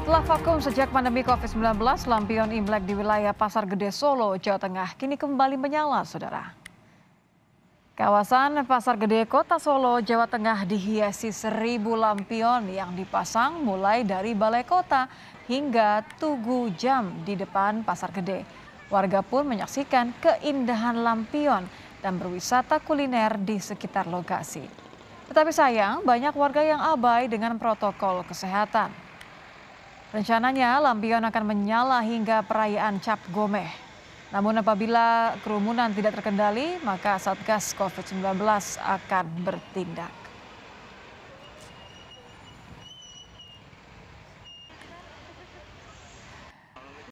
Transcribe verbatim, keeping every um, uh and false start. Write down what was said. Setelah vakum sejak pandemi covid sembilan belas, Lampion Imlek di wilayah Pasar Gede, Solo, Jawa Tengah kini kembali menyala, saudara. Kawasan Pasar Gede, Kota Solo, Jawa Tengah dihiasi seribu lampion yang dipasang mulai dari Balai Kota hingga Tugu Jam di depan Pasar Gede. Warga pun menyaksikan keindahan lampion dan berwisata kuliner di sekitar lokasi. Tetapi sayang, banyak warga yang abai dengan protokol kesehatan. Rencananya lampion akan menyala hingga perayaan Cap Go Meh. Namun apabila kerumunan tidak terkendali, maka Satgas covid sembilan belas akan bertindak.